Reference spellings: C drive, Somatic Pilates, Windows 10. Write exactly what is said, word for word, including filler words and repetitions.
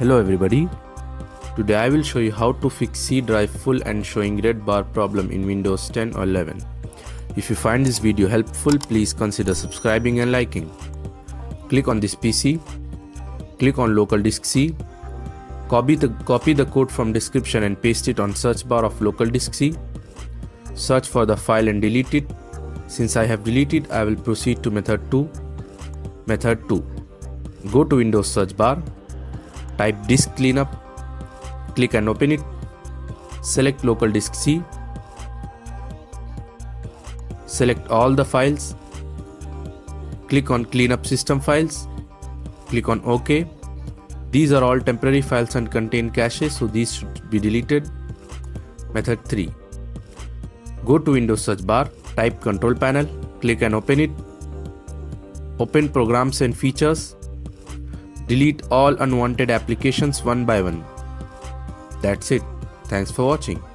Hello everybody, today I will show you how to fix C drive full and showing red bar problem in Windows ten or eleven. If you find this video helpful, please consider subscribing and liking. Click on this P C, click on local disk C, copy the, copy the code from description and paste it on search bar of local disk C, search for the file and delete it. Since I have deleted, I will proceed to method two. Method two. Go to Windows search bar. Type disk cleanup, click and open it, select local disk C, select all the files, click on cleanup system files, click on OK. These are all temporary files and contain cache, so these should be deleted. Method three. Go to Windows search bar, type control panel, click and open it, open programs and features. Delete all unwanted applications one by one. That's it. Thanks for watching.